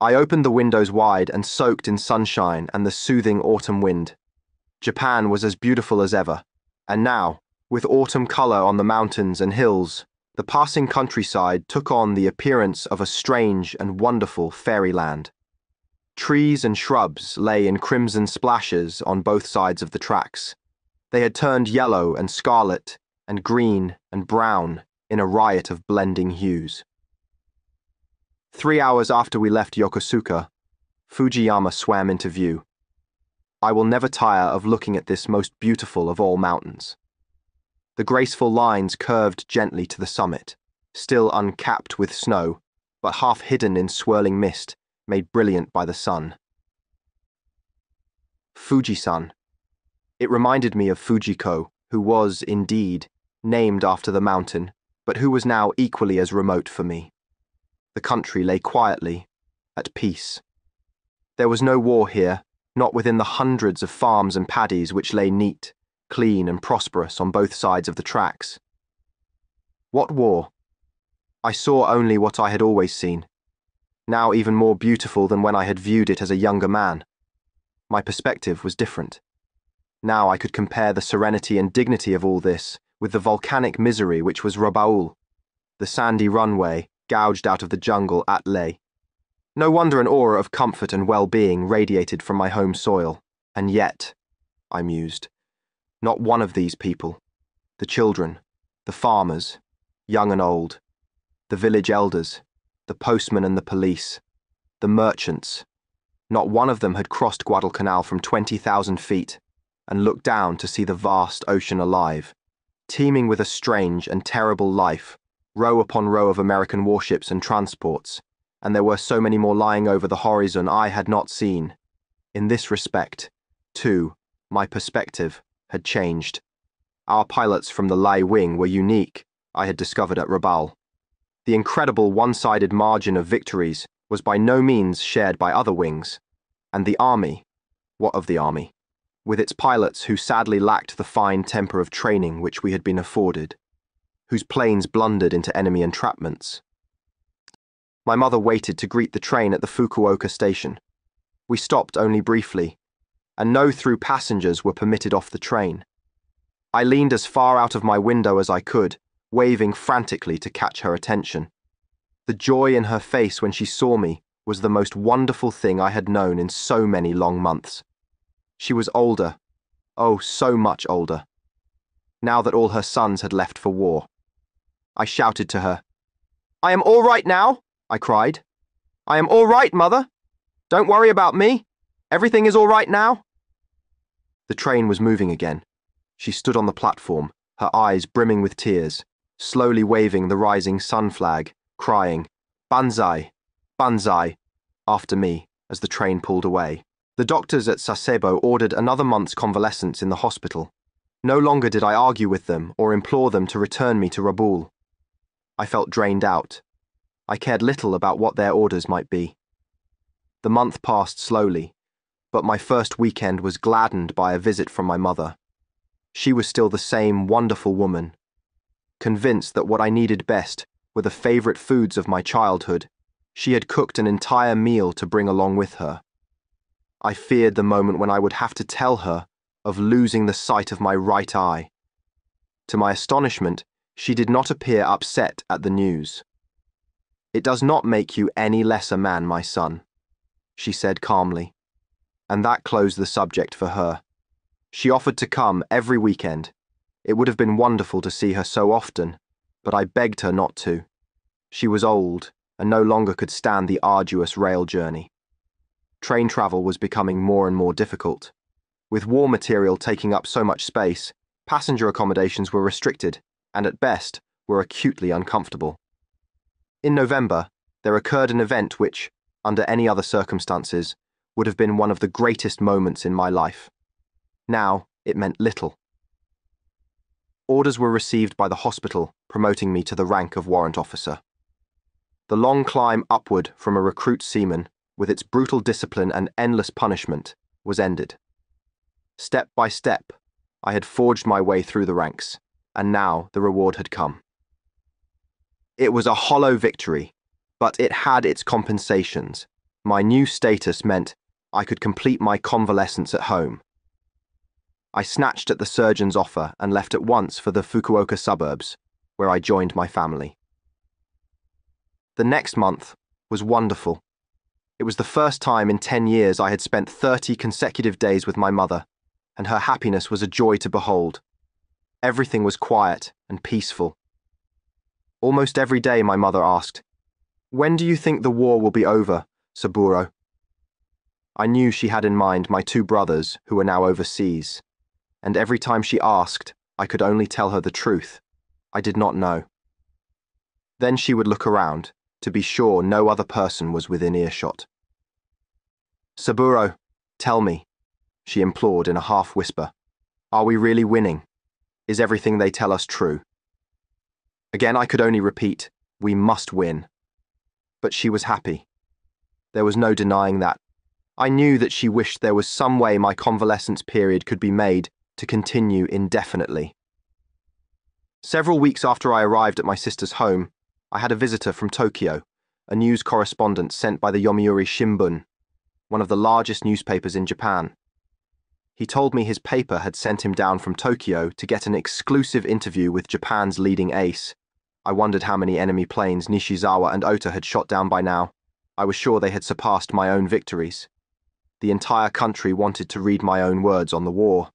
I opened the windows wide and soaked in sunshine and the soothing autumn wind. Japan was as beautiful as ever, and now, with autumn color on the mountains and hills, the passing countryside took on the appearance of a strange and wonderful fairyland. Trees and shrubs lay in crimson splashes on both sides of the tracks. They had turned yellow and scarlet and green and brown in a riot of blending hues. 3 hours after we left Yokosuka, Fujiyama swam into view. I will never tire of looking at this most beautiful of all mountains. The graceful lines curved gently to the summit, still uncapped with snow, but half hidden in swirling mist, made brilliant by the sun. Fuji-san. It reminded me of Fujiko, who was, indeed, named after the mountain, but who was now equally as remote for me. The country lay quietly, at peace. There was no war here, not within the hundreds of farms and paddies which lay neat, clean and prosperous on both sides of the tracks. What war? I saw only what I had always seen, now even more beautiful than when I had viewed it as a younger man. My perspective was different. Now I could compare the serenity and dignity of all this with the volcanic misery which was Rabaul, the sandy runway gouged out of the jungle at Lae. No wonder an aura of comfort and well-being radiated from my home soil. And yet, I mused, not one of these people, the children, the farmers, young and old, the village elders, the postmen and the police, the merchants, not one of them had crossed Guadalcanal from 20,000 feet and looked down to see the vast ocean alive, teeming with a strange and terrible life, row upon row of American warships and transports, and there were so many more lying over the horizon I had not seen. In this respect, too, my perspective had changed. Our pilots from the Lae Wing were unique, I had discovered at Rabaul. The incredible one-sided margin of victories was by no means shared by other wings, and the army, what of the army, with its pilots who sadly lacked the fine temper of training which we had been afforded, whose planes blundered into enemy entrapments. My mother waited to greet the train at the Fukuoka station. We stopped only briefly, and no through passengers were permitted off the train. I leaned as far out of my window as I could, waving frantically to catch her attention. The joy in her face when she saw me was the most wonderful thing I had known in so many long months. She was older, oh, so much older, now that all her sons had left for war. I shouted to her. "I am all right now," I cried. "I am all right, Mother. Don't worry about me. Everything is all right now." The train was moving again. She stood on the platform, her eyes brimming with tears, slowly waving the rising sun flag, crying, "Banzai, Banzai," after me as the train pulled away. The doctors at Sasebo ordered another month's convalescence in the hospital. No longer did I argue with them or implore them to return me to Rabaul. I felt drained out. I cared little about what their orders might be. The month passed slowly, but my first weekend was gladdened by a visit from my mother. She was still the same wonderful woman, convinced that what I needed best were the favorite foods of my childhood. She had cooked an entire meal to bring along with her. I feared the moment when I would have to tell her of losing the sight of my right eye. To my astonishment, she did not appear upset at the news. "It does not make you any less a man, my son," she said calmly, and that closed the subject for her. She offered to come every weekend. It would have been wonderful to see her so often, but I begged her not to. She was old and no longer could stand the arduous rail journey. Train travel was becoming more and more difficult. With war material taking up so much space, passenger accommodations were restricted and at best were acutely uncomfortable. In November, there occurred an event which, under any other circumstances, would have been one of the greatest moments in my life. Now, it meant little. Orders were received by the hospital promoting me to the rank of warrant officer. The long climb upward from a recruit seaman, with its brutal discipline and endless punishment, was ended. Step by step, I had forged my way through the ranks, and now the reward had come. It was a hollow victory, but it had its compensations. My new status meant I could complete my convalescence at home. I snatched at the surgeon's offer and left at once for the Fukuoka suburbs, where I joined my family. The next month was wonderful. It was the first time in 10 years I had spent 30 consecutive days with my mother, and her happiness was a joy to behold. Everything was quiet and peaceful. Almost every day my mother asked, "When do you think the war will be over, Saburo?" I knew she had in mind my two brothers who were now overseas, and every time she asked, I could only tell her the truth. I did not know. Then she would look around, to be sure no other person was within earshot. "Saburo, tell me," she implored in a half-whisper. "Are we really winning? Is everything they tell us true?" Again, I could only repeat, "We must win." But she was happy. There was no denying that. I knew that she wished there was some way my convalescence period could be made to continue indefinitely. Several weeks after I arrived at my sister's home, I had a visitor from Tokyo, a news correspondent sent by the Yomiuri Shimbun, one of the largest newspapers in Japan. He told me his paper had sent him down from Tokyo to get an exclusive interview with Japan's leading ace. I wondered how many enemy planes Nishizawa and Ota had shot down by now. I was sure they had surpassed my own victories. The entire country wanted to read my own words on the war.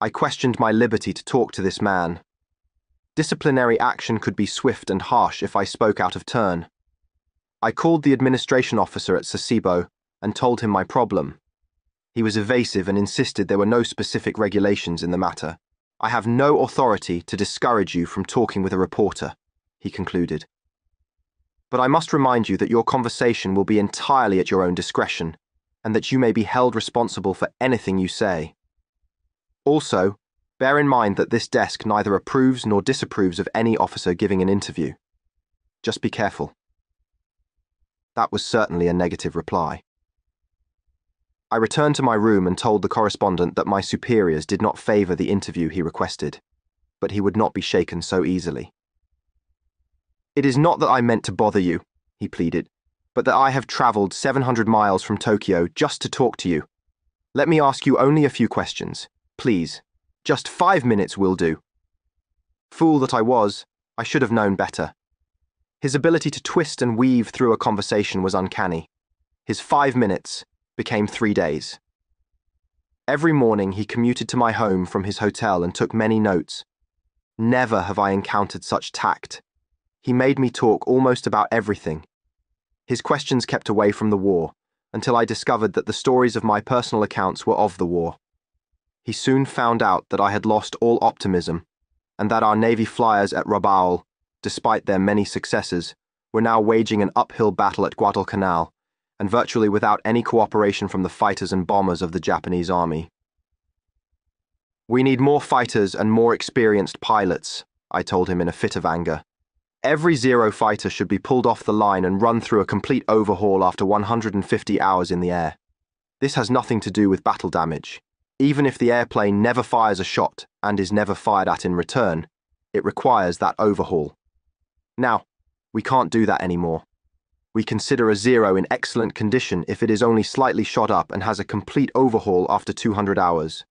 I questioned my liberty to talk to this man. Disciplinary action could be swift and harsh if I spoke out of turn. I called the administration officer at Sasebo and told him my problem. He was evasive and insisted there were no specific regulations in the matter. "I have no authority to discourage you from talking with a reporter," he concluded. but I must remind you that your conversation will be entirely at your own discretion, and that you may be held responsible for anything you say. Also, bear in mind that this desk neither approves nor disapproves of any officer giving an interview. Just be careful. That was certainly a negative reply. I returned to my room and told the correspondent that my superiors did not favor the interview he requested, but he would not be shaken so easily. "It is not that I meant to bother you," he pleaded, "but that I have traveled 700 miles from Tokyo just to talk to you. Let me ask you only a few questions, please. Just 5 minutes will do." Fool that I was, I should have known better. His ability to twist and weave through a conversation was uncanny. His 5 minutes became 3 days. Every morning he commuted to my home from his hotel and took many notes. Never have I encountered such tact. He made me talk almost about everything. His questions kept away from the war, until I discovered that the stories of my personal accounts were of the war. He soon found out that I had lost all optimism, and that our Navy flyers at Rabaul, despite their many successes, were now waging an uphill battle at Guadalcanal, and virtually without any cooperation from the fighters and bombers of the Japanese army. "We need more fighters and more experienced pilots," I told him in a fit of anger. "Every Zero fighter should be pulled off the line and run through a complete overhaul after 150 hours in the air. This has nothing to do with battle damage. Even if the airplane never fires a shot and is never fired at in return, it requires that overhaul. Now, we can't do that anymore. We consider a Zero in excellent condition if it is only slightly shot up and has a complete overhaul after 200 hours.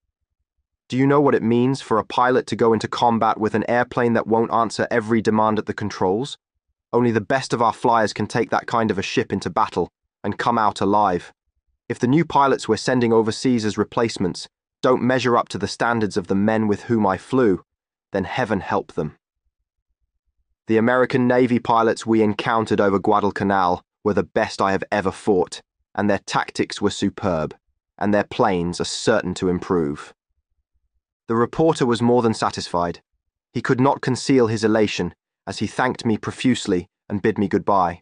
Do you know what it means for a pilot to go into combat with an airplane that won't answer every demand at the controls? Only the best of our flyers can take that kind of a ship into battle and come out alive. If the new pilots we're sending overseas as replacements don't measure up to the standards of the men with whom I flew, then heaven help them." The American Navy pilots we encountered over Guadalcanal were the best I have ever fought, and their tactics were superb, and their planes are certain to improve. The reporter was more than satisfied. He could not conceal his elation as he thanked me profusely and bid me goodbye.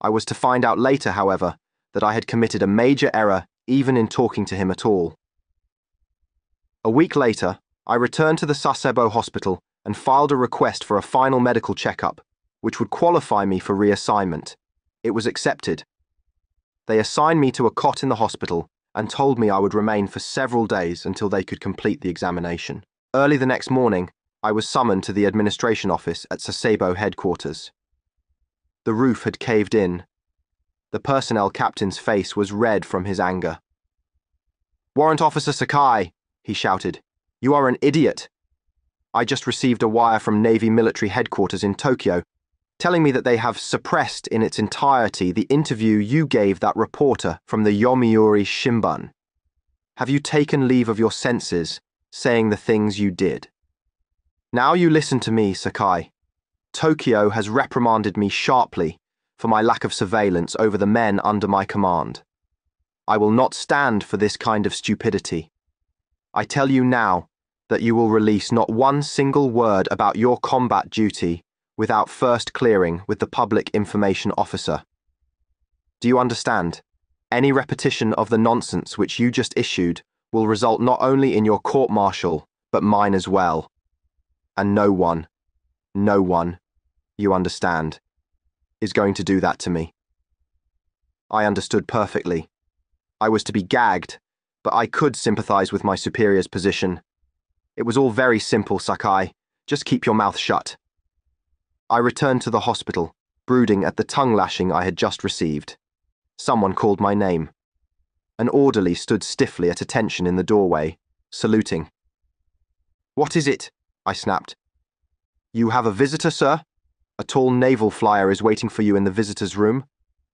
I was to find out later, however, that I had committed a major error even in talking to him at all. A week later, I returned to the Sasebo Hospital and filed a request for a final medical checkup, which would qualify me for reassignment. It was accepted. They assigned me to a cot in the hospital and told me I would remain for several days until they could complete the examination. Early the next morning, I was summoned to the administration office at Sasebo headquarters. The roof had caved in. The personnel captain's face was red from his anger. "Warrant Officer Sakai," he shouted, "you are an idiot. I just received a wire from Navy military headquarters in Tokyo telling me that they have suppressed in its entirety the interview you gave that reporter from the Yomiuri Shimbun. Have you taken leave of your senses, saying the things you did? Now you listen to me, Sakai. Tokyo has reprimanded me sharply for my lack of surveillance over the men under my command. I will not stand for this kind of stupidity. I tell you now that you will release not one single word about your combat duty without first clearing with the public information officer. Do you understand? Any repetition of the nonsense which you just issued will result not only in your court-martial, but mine as well. And no one, you understand, is going to do that to me." I understood perfectly. I was to be gagged, but I could sympathize with my superior's position. "It was all very simple, Sakai. Just keep your mouth shut." I returned to the hospital, brooding at the tongue-lashing I had just received. Someone called my name. An orderly stood stiffly at attention in the doorway, saluting. "What is it?" I snapped. "You have a visitor, sir? A tall naval flyer is waiting for you in the visitor's room.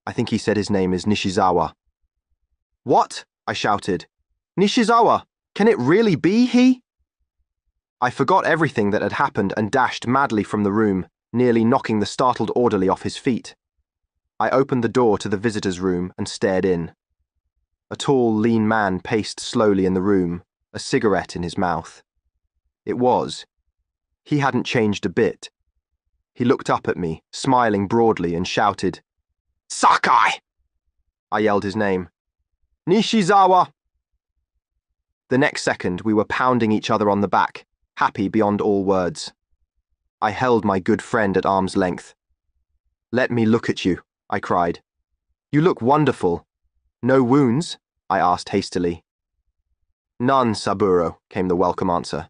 I think he said his name is Nishizawa." "What?" I shouted. "Nishizawa! Can it really be he?" I forgot everything that had happened and dashed madly from the room, nearly knocking the startled orderly off his feet. I opened the door to the visitor's room and stared in. A tall, lean man paced slowly in the room, a cigarette in his mouth. He hadn't changed a bit. He looked up at me, smiling broadly, and shouted, "Sakai!" I yelled his name. "Nishizawa!" The next second, we were pounding each other on the back, happy beyond all words. I held my good friend at arm's length. "Let me look at you," I cried. "You look wonderful. No wounds?" I asked hastily. "None, Saburo," came the welcome answer.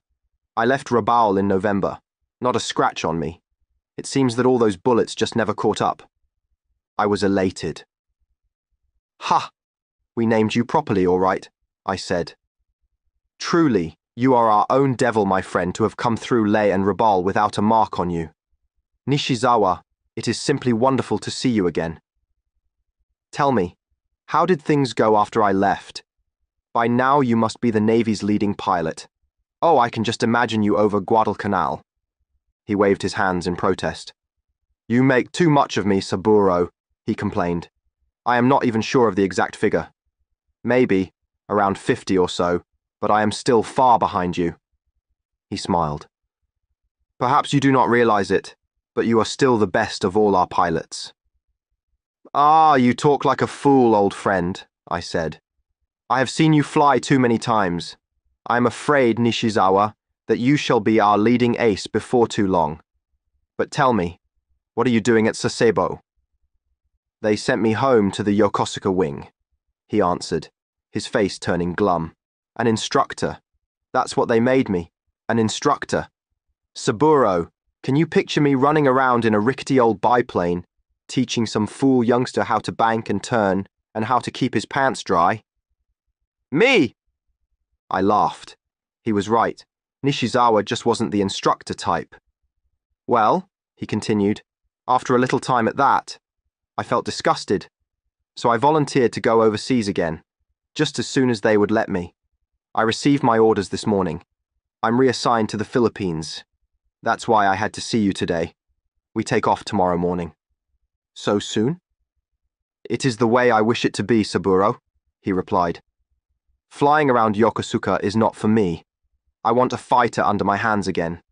"I left Rabaul in November. Not a scratch on me. It seems that all those bullets just never caught up." I was elated. "Ha! We named you properly, all right," I said. "Truly, you are our own devil, my friend, to have come through Lae and Rabaul without a mark on you. Nishizawa, it is simply wonderful to see you again. Tell me, how did things go after I left? By now you must be the Navy's leading pilot. Oh, I can just imagine you over Guadalcanal." He waved his hands in protest. "You make too much of me, Saburo," he complained. "I am not even sure of the exact figure. Maybe around 50 or so, but I am still far behind you." He smiled. "Perhaps you do not realize it, but you are still the best of all our pilots." "Ah, you talk like a fool, old friend," I said. "I have seen you fly too many times. I am afraid, Nishizawa, that you shall be our leading ace before too long. But tell me, what are you doing at Sasebo?" "They sent me home to the Yokosuka wing," he answered, his face turning glum. "An instructor. That's what they made me. An instructor. Saburo, can you picture me running around in a rickety old biplane, teaching some fool youngster how to bank and turn, and how to keep his pants dry?" "Me!" I laughed. He was right. Nishizawa just wasn't the instructor type. "Well," he continued, "after a little time at that, I felt disgusted, so I volunteered to go overseas again, just as soon as they would let me. I received my orders this morning. I'm reassigned to the Philippines. That's why I had to see you today. We take off tomorrow morning." "So soon?" "It is the way I wish it to be, Saburo," he replied. "Flying around Yokosuka is not for me. I want a fighter under my hands again.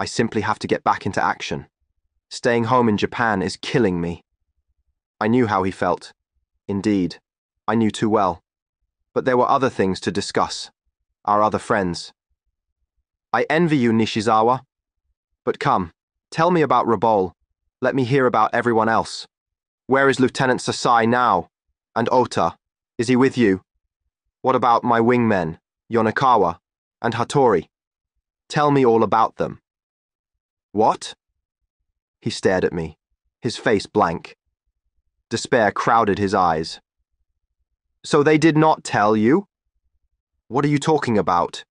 I simply have to get back into action. Staying home in Japan is killing me." I knew how he felt. Indeed, I knew too well. But there were other things to discuss. Our other friends. "I envy you, Nishizawa. But come, tell me about Rabaul. Let me hear about everyone else. Where is Lieutenant Sasai now? And Ota, is he with you? What about my wingmen, Yonekawa and Hattori? Tell me all about them." "What?" He stared at me, his face blank. Despair crowded his eyes. "So they did not tell you? What are you talking about?"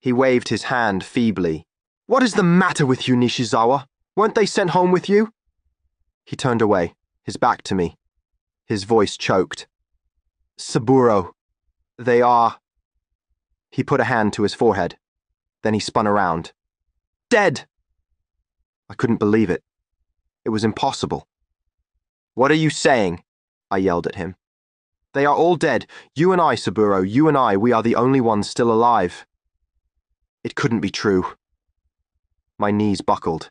He waved his hand feebly. "What is the matter with you, Nishizawa? Weren't they sent home with you?" He turned away, his back to me. His voice choked. "Saburo, they are..." He put a hand to his forehead. Then he spun around. "Dead!" I couldn't believe it. It was impossible. "What are you saying?" I yelled at him. "They are all dead. You and I, Saburo, you and I, we are the only ones still alive." It couldn't be true. My knees buckled.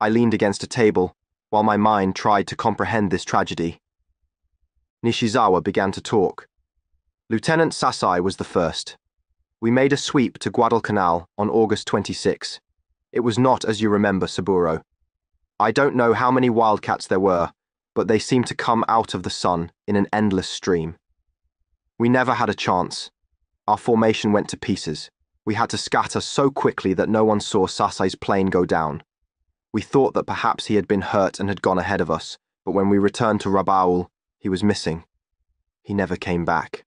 I leaned against a table, while my mind tried to comprehend this tragedy. Nishizawa began to talk. Lieutenant Sasai was the first. "We made a sweep to Guadalcanal on August 26. It was not as you remember, Saburo. I don't know how many wildcats there were, but they seemed to come out of the sun in an endless stream. We never had a chance. Our formation went to pieces. We had to scatter so quickly that no one saw Sasai's plane go down. We thought that perhaps he had been hurt and had gone ahead of us, but when we returned to Rabaul, he was missing. He never came back."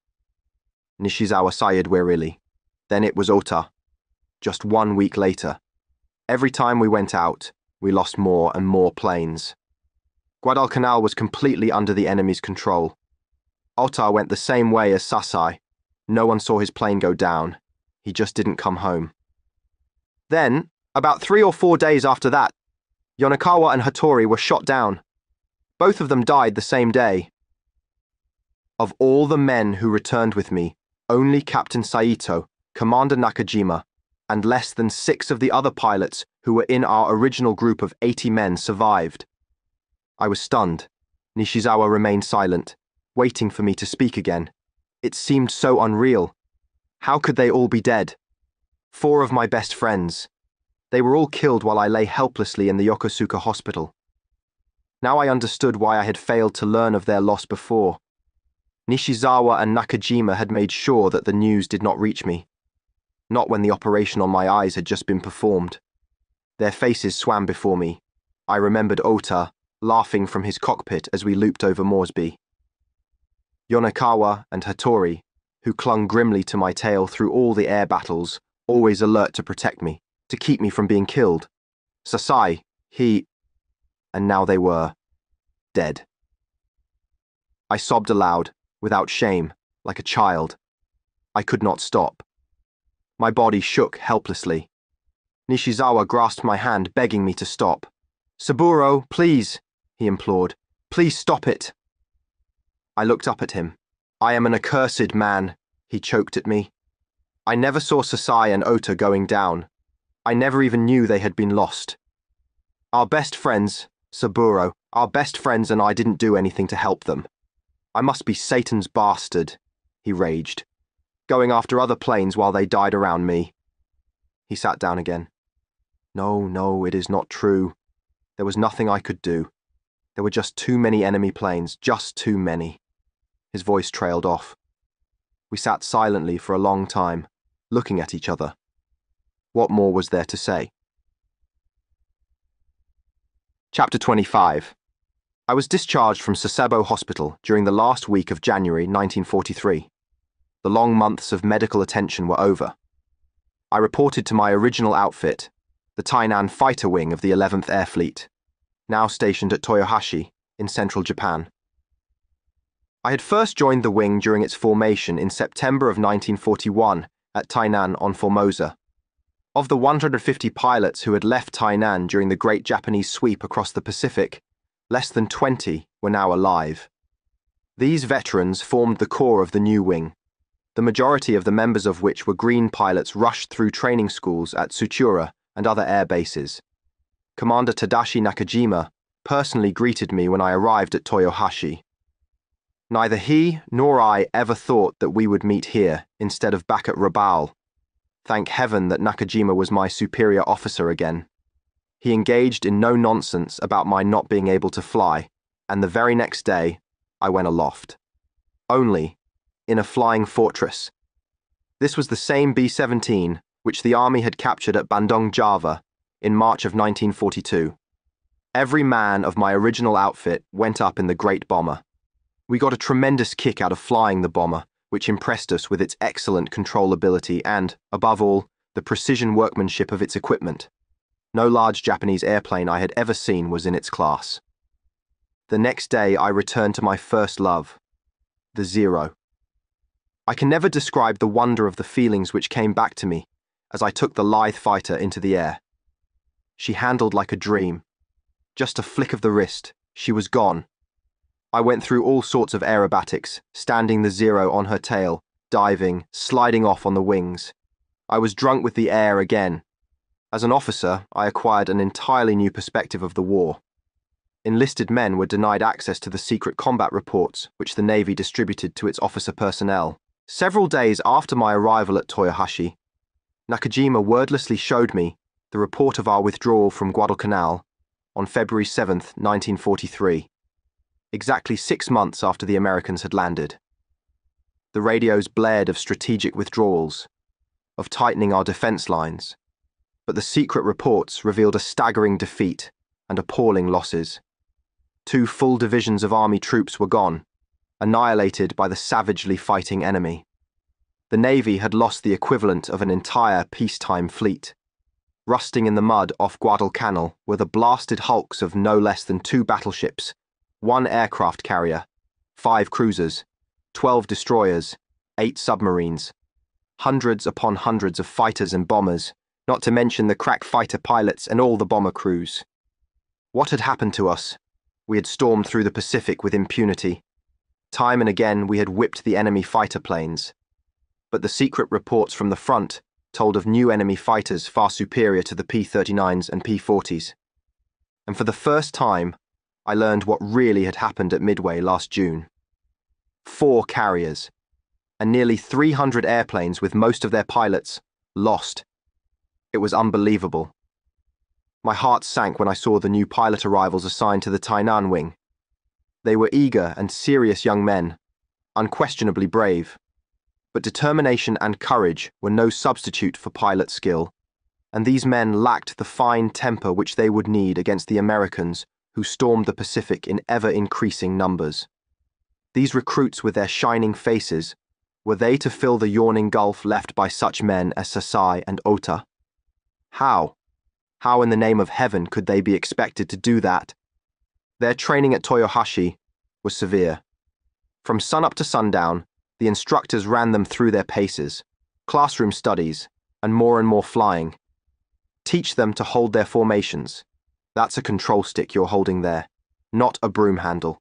Nishizawa sighed wearily. "Then it was Ota. Just 1 week later. Every time we went out, we lost more and more planes. Guadalcanal was completely under the enemy's control. Ota went the same way as Sasai. No one saw his plane go down. He just didn't come home. Then, about 3 or 4 days after that, Yonekawa and Hattori were shot down. Both of them died the same day. Of all the men who returned with me, only Captain Saito, Commander Nakajima, and less than 6 of the other pilots who were in our original group of 80 men survived. I was stunned. Nishizawa remained silent, waiting for me to speak again. It seemed so unreal. How could they all be dead? 4 of my best friends. They were all killed while I lay helplessly in the Yokosuka hospital. Now I understood why I had failed to learn of their loss before. Nishizawa and Nakajima had made sure that the news did not reach me. Not when the operation on my eyes had just been performed. Their faces swam before me. I remembered Ota, laughing from his cockpit as we looped over Moresby. Yonekawa and Hattori, who clung grimly to my tail through all the air battles, always alert to protect me, to keep me from being killed. Sasai, and now they were dead. I sobbed aloud, without shame, like a child. I could not stop. My body shook helplessly. Nishizawa grasped my hand, begging me to stop. "Saburo, please," he implored. "Please stop it." I looked up at him. "I am an accursed man," he choked at me. I never saw Sasai and Ota going down. I never even knew they had been lost. Our best friends, Saburo, our best friends, and I didn't do anything to help them. I must be Satan's bastard, he raged, going after other planes while they died around me. He sat down again. No, no, it is not true. There was nothing I could do. There were just too many enemy planes, just too many. His voice trailed off. We sat silently for a long time, looking at each other. What more was there to say? Chapter 25. I was discharged from Sasebo Hospital during the last week of January 1943. The long months of medical attention were over. I reported to my original outfit, the Tainan Fighter Wing of the 11th Air Fleet, now stationed at Toyohashi in central Japan. I had first joined the wing during its formation in September of 1941 at Tainan on Formosa. Of the 150 pilots who had left Tainan during the Great Japanese Sweep across the Pacific, less than 20 were now alive. These veterans formed the core of the new wing, the majority of the members of which were green pilots rushed through training schools at Sutera and other air bases. Commander Tadashi Nakajima personally greeted me when I arrived at Toyohashi. Neither he nor I ever thought that we would meet here instead of back at Rabaul. Thank heaven that Nakajima was my superior officer again. He engaged in no nonsense about my not being able to fly, and the very next day, I went aloft. Only in a flying fortress. This was the same B-17 which the army had captured at Bandung, Java, in March of 1942. Every man of my original outfit went up in the great bomber. We got a tremendous kick out of flying the bomber, which impressed us with its excellent controllability and, above all, the precision workmanship of its equipment. No large Japanese airplane I had ever seen was in its class. The next day I returned to my first love, the Zero. I can never describe the wonder of the feelings which came back to me as I took the lithe fighter into the air. She handled like a dream. Just a flick of the wrist, she was gone. I went through all sorts of aerobatics, standing the Zero on her tail, diving, sliding off on the wings. I was drunk with the air again. As an officer, I acquired an entirely new perspective of the war. Enlisted men were denied access to the secret combat reports which the Navy distributed to its officer personnel. Several days after my arrival at Toyohashi, Nakajima wordlessly showed me the report of our withdrawal from Guadalcanal on February 7th, 1943, exactly 6 months after the Americans had landed. The radios blared of strategic withdrawals, of tightening our defense lines, but the secret reports revealed a staggering defeat and appalling losses. 2 full divisions of army troops were gone, annihilated by the savagely fighting enemy. The Navy had lost the equivalent of an entire peacetime fleet. Rusting in the mud off Guadalcanal were the blasted hulks of no less than 2 battleships, 1 aircraft carrier, 5 cruisers, 12 destroyers, 8 submarines, hundreds upon hundreds of fighters and bombers, not to mention the crack fighter pilots and all the bomber crews. What had happened to us? We had stormed through the Pacific with impunity. Time and again we had whipped the enemy fighter planes. But the secret reports from the front told of new enemy fighters far superior to the P-39s and P-40s. And for the first time, I learned what really had happened at Midway last June. 4 carriers, and nearly 300 airplanes with most of their pilots, lost. It was unbelievable. My heart sank when I saw the new pilot arrivals assigned to the Tainan wing. They were eager and serious young men, unquestionably brave, but determination and courage were no substitute for pilot skill, and these men lacked the fine temper which they would need against the Americans who stormed the Pacific in ever-increasing numbers. These recruits with their shining faces, were they to fill the yawning gulf left by such men as Sasai and Ota? How? How in the name of heaven could they be expected to do that? Their training at Toyohashi was severe. From sunup to sundown, the instructors ran them through their paces, classroom studies, and more flying. Teach them to hold their formations. That's a control stick you're holding there, not a broom handle.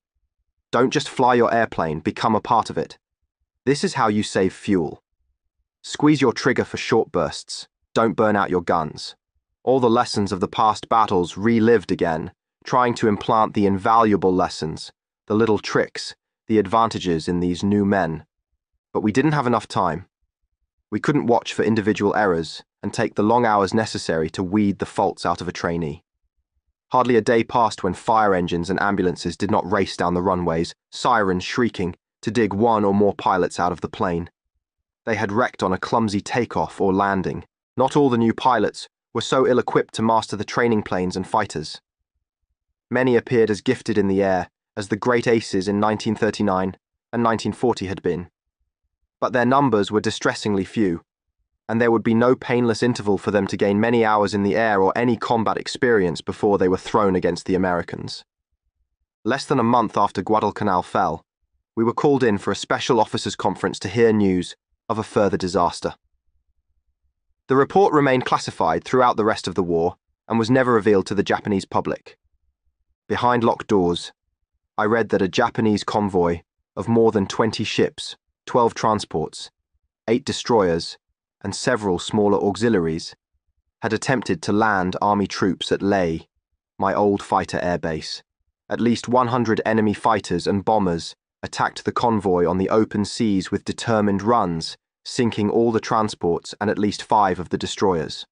Don't just fly your airplane, become a part of it. This is how you save fuel. Squeeze your trigger for short bursts, don't burn out your guns. All the lessons of the past battles relived again, trying to implant the invaluable lessons, the little tricks, the advantages in these new men. But we didn't have enough time. We couldn't watch for individual errors and take the long hours necessary to weed the faults out of a trainee. Hardly a day passed when fire engines and ambulances did not race down the runways, sirens shrieking, to dig one or more pilots out of the plane. They had wrecked on a clumsy takeoff or landing. Not all the new pilots were so ill-equipped to master the training planes and fighters. Many appeared as gifted in the air as the great aces in 1939 and 1940 had been. But their numbers were distressingly few, and there would be no painless interval for them to gain many hours in the air or any combat experience before they were thrown against the Americans. Less than a month after Guadalcanal fell, we were called in for a special officers' conference to hear news of a further disaster. The report remained classified throughout the rest of the war and was never revealed to the Japanese public. Behind locked doors, I read that a Japanese convoy of more than 20 ships, 12 transports, 8 destroyers, and several smaller auxiliaries had attempted to land army troops at Lae, my old fighter airbase. At least 100 enemy fighters and bombers attacked the convoy on the open seas with determined runs, sinking all the transports and at least 5 of the destroyers.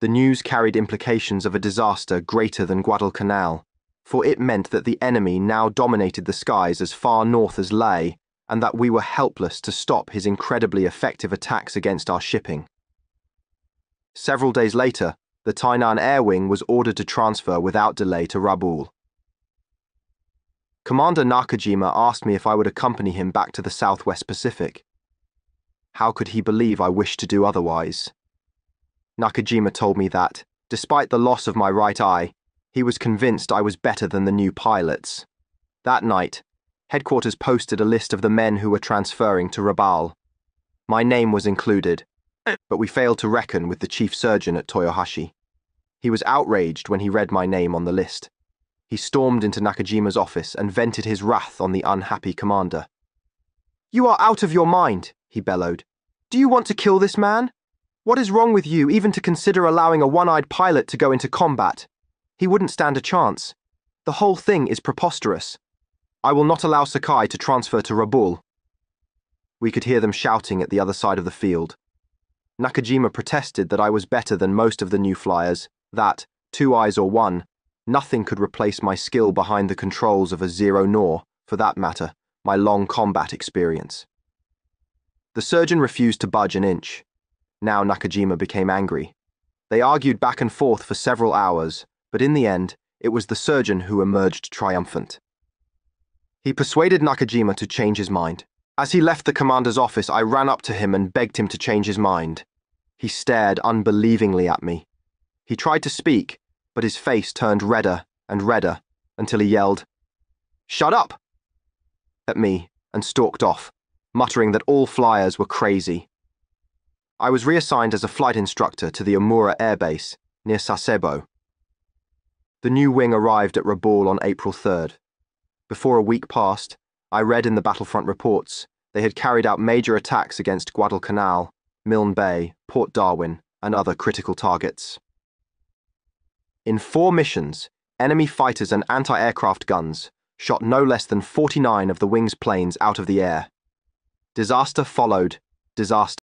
The news carried implications of a disaster greater than Guadalcanal, for it meant that the enemy now dominated the skies as far north as Lae, and that we were helpless to stop his incredibly effective attacks against our shipping. Several days later, the Tainan Air Wing was ordered to transfer without delay to Rabaul. Commander Nakajima asked me if I would accompany him back to the Southwest Pacific. How could he believe I wished to do otherwise? Nakajima told me that, despite the loss of my right eye, he was convinced I was better than the new pilots. That night, Headquarters posted a list of the men who were transferring to Rabaul. My name was included, but we failed to reckon with the chief surgeon at Toyohashi. He was outraged when he read my name on the list. He stormed into Nakajima's office and vented his wrath on the unhappy commander. "You are out of your mind," he bellowed. "Do you want to kill this man? What is wrong with you even to consider allowing a one-eyed pilot to go into combat? He wouldn't stand a chance. The whole thing is preposterous. I will not allow Sakai to transfer to Rabaul." We could hear them shouting at the other side of the field. Nakajima protested that I was better than most of the new flyers, that, 2 eyes or 1, nothing could replace my skill behind the controls of a Zero nor, for that matter, my long combat experience. The surgeon refused to budge an inch. Now Nakajima became angry. They argued back and forth for several hours, but in the end, it was the surgeon who emerged triumphant. He persuaded Nakajima to change his mind. As he left the commander's office, I ran up to him and begged him to change his mind. He stared unbelievingly at me. He tried to speak, but his face turned redder and redder until he yelled, "Shut up!" at me and stalked off, muttering that all flyers were crazy. I was reassigned as a flight instructor to the Amura Air Base near Sasebo. The new wing arrived at Rabaul on April 3rd. Before a week passed, I read in the Battlefront reports they had carried out major attacks against Guadalcanal, Milne Bay, Port Darwin, and other critical targets. In 4 missions, enemy fighters and anti-aircraft guns shot no less than 49 of the wing's planes out of the air. Disaster followed disaster.